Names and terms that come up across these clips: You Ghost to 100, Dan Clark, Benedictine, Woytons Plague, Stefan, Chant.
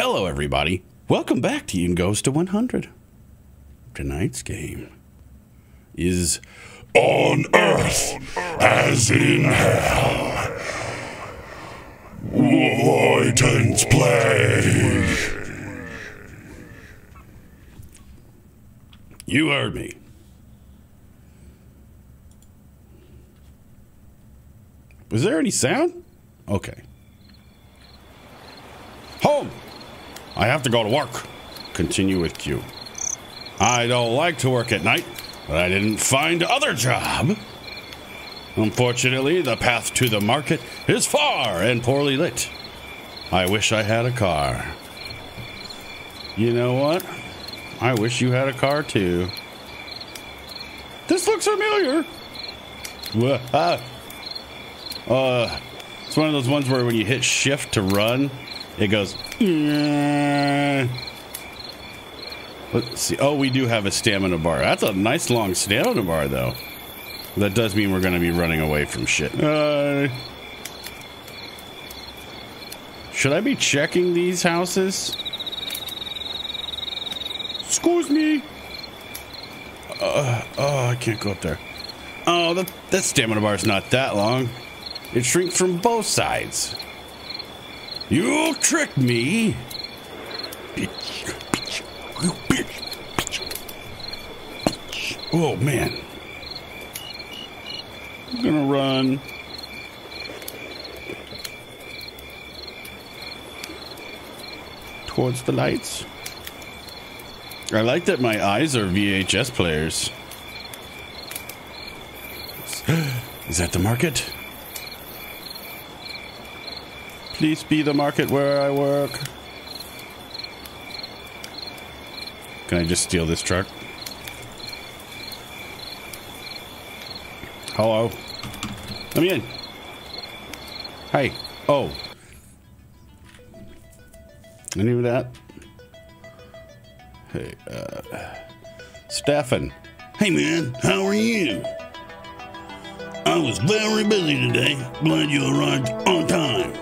Hello, everybody. Welcome back to You Ghost to 100. Tonight's game is on Earth as in Hell. Woyton's Play. You heard me. Was there any sound? Okay. Home! I have to go to work. Continue with Q. I don't like to work at night, but I didn't find another job. Unfortunately, the path to the market is far and poorly lit. I wish I had a car. You know what? I wish you had a car too. This looks familiar. It's one of those ones where when you hit shift to run, it goes. Let's see. Oh, we do have a stamina bar. That's a nice long stamina bar, though. That does mean we're going to be running away from shit. Should I be checking these houses? Excuse me. I can't go up there. Oh, that stamina bar is not that long. It shrinks from both sides. You tricked me. Bitch. Oh, man. I'm gonna run. Towards the lights. I like that my eyes are VHS players. Is that the market? Please be the market where I work. Can I just steal this truck? Hello? Let me in. Hi. Oh. Any of that? Hey, Stefan. Hey, man. How are you? I was very busy today. Glad you arrived on time.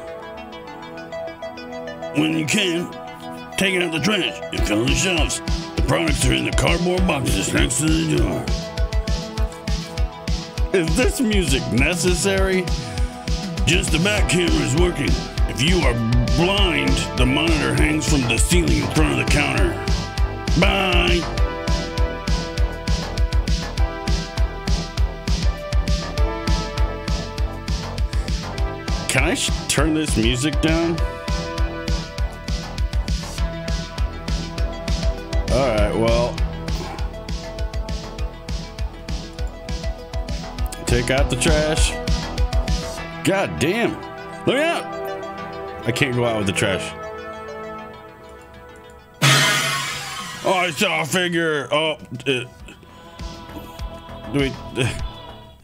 When you can, take out the trash and fill the shelves. The products are in the cardboard boxes next to the door. Is this music necessary? Just the back camera is working. If you are blind, the monitor hangs from the ceiling in front of the counter. Bye! Can I turn this music down? Alright, well, take out the trash. God damn. Look out! I can't go out with the trash. Oh, I saw a figure. Oh, wait.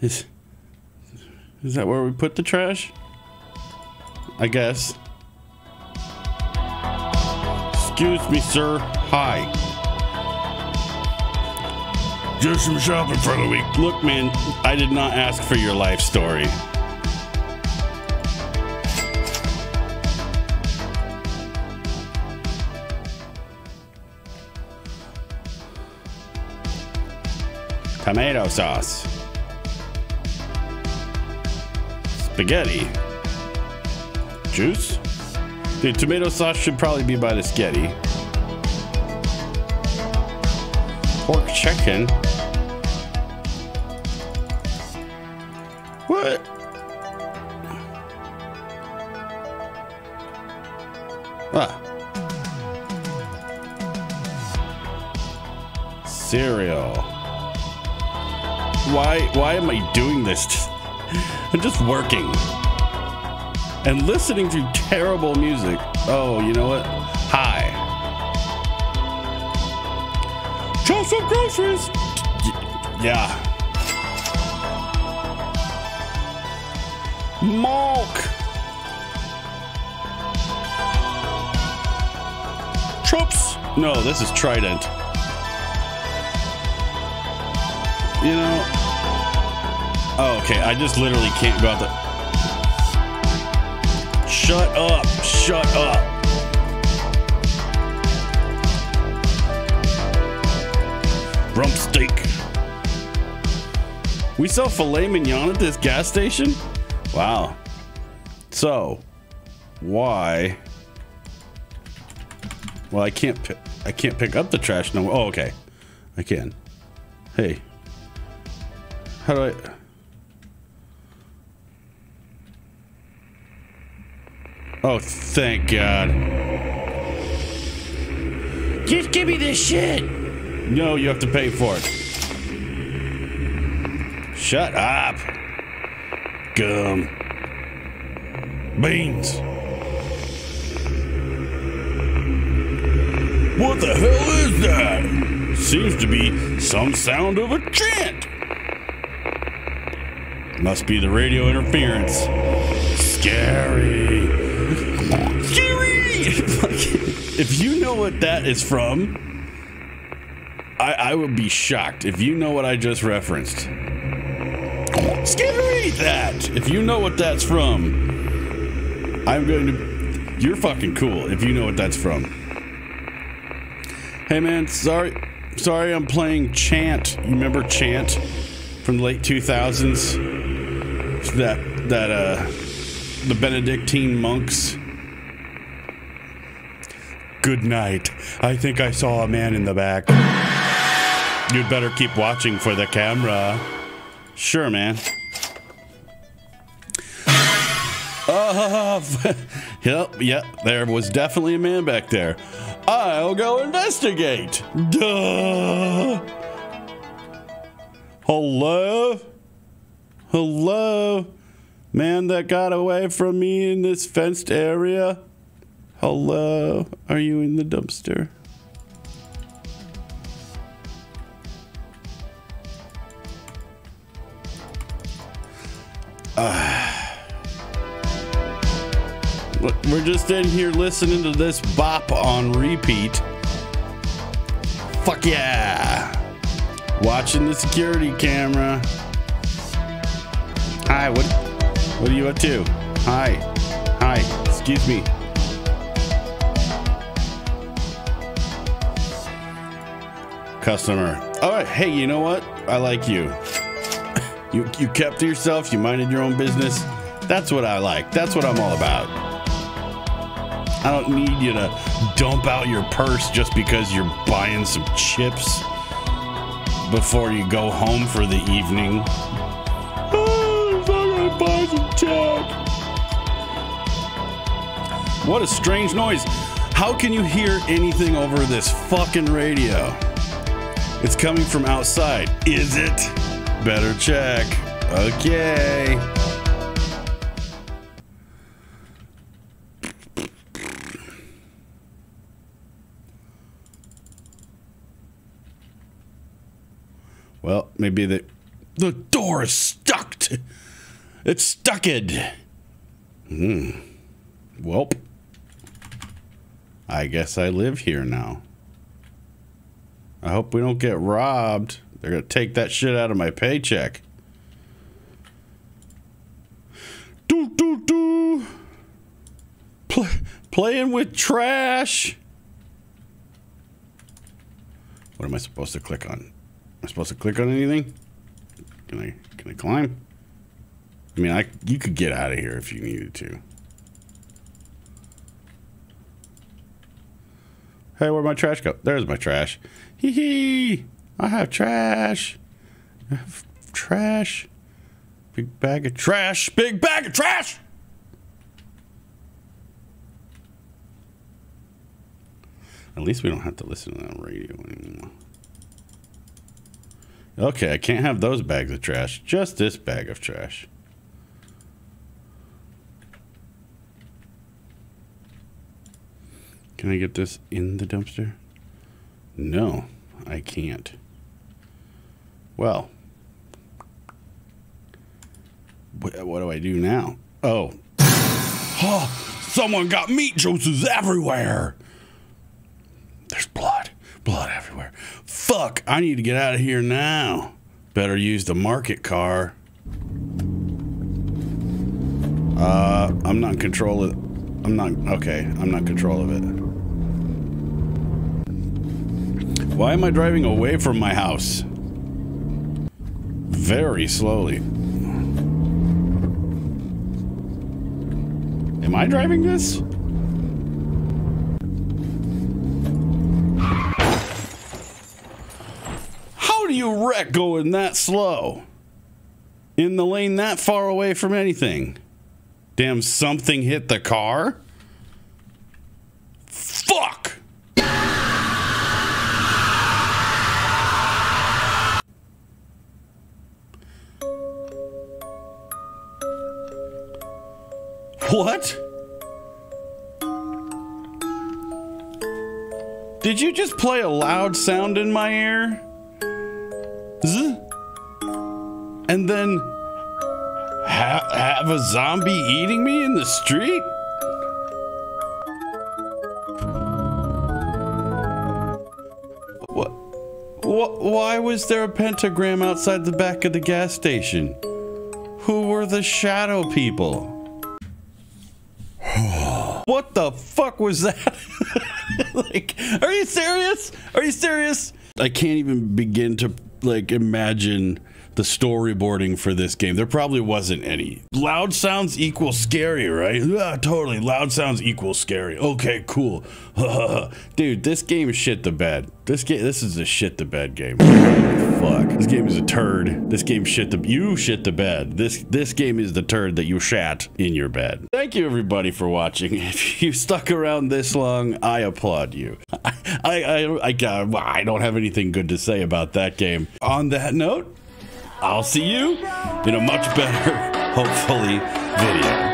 Is that where we put the trash? I guess. Excuse me, sir. Hi. Do some shopping for the week. Look, man, I did not ask for your life story. Tomato sauce. Spaghetti. Juice? Dude, tomato sauce should probably be by the spaghetti. Pork chicken. What? Ah. Cereal. Why am I doing this? I'm just working. And listening to terrible music. Oh, you know what? Hi. Show some groceries. Yeah. Milk. Troops. No, this is Trident. You know. Oh, okay. I just literally can't go out the. Shut up. Shut up. We sell filet mignon at this gas station? Wow. So, why? Well, I can't pick up the trash no more. Oh, okay. I can. Hey. How do I... Oh, thank God. Just give me this shit. No, you have to pay for it. Shut up. Gum. Beans. What the hell is that? Seems to be some sound of a chant. Must be the radio interference. Scary. If you know what that is from, I would be shocked. If you know what I just referenced, scary that. If you know what that's from, I'm going to. You're fucking cool. If you know what that's from. Hey man, sorry, I'm playing Chant. You remember Chant from the late 2000s? The Benedictine monks. Good night. I think I saw a man in the back. You'd better keep watching for the camera. Sure, man. Yep, there was definitely a man back there. I'll go investigate. Duh. Hello? Hello? Man that got away from me in this fenced area? Hello, are you in the dumpster? Look, we're just in here listening to this bop on repeat. Fuck yeah! Watching the security camera. Hi, what are you up to? Hi, hi, excuse me. Customer. All right. Hey, you know what? I like you. You kept to yourself. You minded your own business. That's what I like. That's what I'm all about. I don't need you to dump out your purse just because you're buying some chips before you go home for the evening. Oh, I'm gonna buy some chips. What a strange noise. How can you hear anything over this fucking radio? It's coming from outside. Is it? Better check. Okay. Well, maybe the door is stuck. It's stucked. Welp. I guess I live here now. I hope we don't get robbed. They're gonna take that shit out of my paycheck. Playing with trash. What am I supposed to click on? Am I supposed to click on anything? Can I climb? I mean, you could get out of here if you needed to. Hey, where'd my trash go? There's my trash. Hee hee! I have trash. I have trash. Big bag of trash. Big bag of trash! At least we don't have to listen to that radio anymore. Okay, I can't have those bags of trash. Just this bag of trash. Can I get this in the dumpster? No, I can't. Well, what do I do now? Oh. Oh, someone got meat juices everywhere. There's blood everywhere. Fuck, I need to get out of here now. Better use the market car. I'm not in control of it. I'm not in control of it. Why am I driving away from my house? very slowly. Am I driving this? How do you wreck going that slow? In the lane that far away from anything? Damn, something hit the car? Fuck! What? Did you just play a loud sound in my ear? Zzz. And then have a zombie eating me in the street? What? Why was there a pentagram outside the back of the gas station? Who were the shadow people? What the fuck was that? Like, are you serious? Are you serious? I can't even begin to like imagine the storyboarding for this game. There probably wasn't any. Loud sounds equal scary, right? Yeah, totally. Loud sounds equal scary. Okay, cool. Dude, this game is shit the bed. This is a shit the bed game. Fuck. This game is a turd. This game you shit the bed. This game is the turd that you shat in your bed. Thank you everybody for watching. If you stuck around this long, I applaud you. I don't have anything good to say about that game. On that note, I'll see you in a much better, hopefully, video.